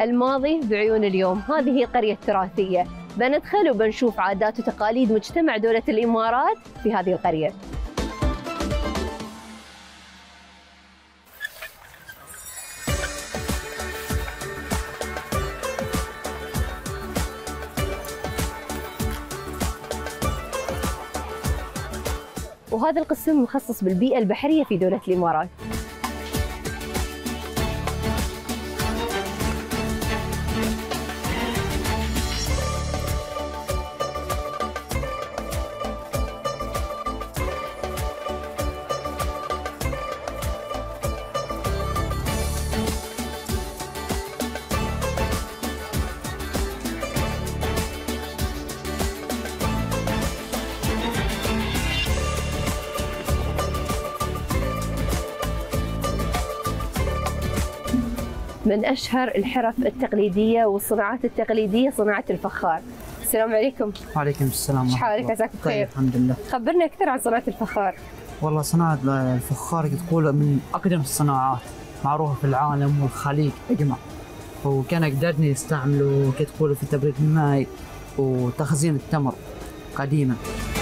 الماضي بعيون اليوم. هذه هي القرية التراثية، بندخل وبنشوف عادات وتقاليد مجتمع دولة الإمارات في هذه القرية. وهذا القسم مخصص بالبيئة البحرية في دولة الإمارات. من أشهر الحرف التقليدية والصناعات التقليدية صناعة الفخار. السلام عليكم. وعليكم السلام. شحالك؟ عساك بخير. الحمد لله. خبرنا أكثر عن صناعة الفخار. والله صناعة الفخار تقول من أقدم الصناعات معروفة في العالم والخليج أجمع، وكان قدرنا يستعملوا كتقولوا في تبريد الماء وتخزين التمر قديما.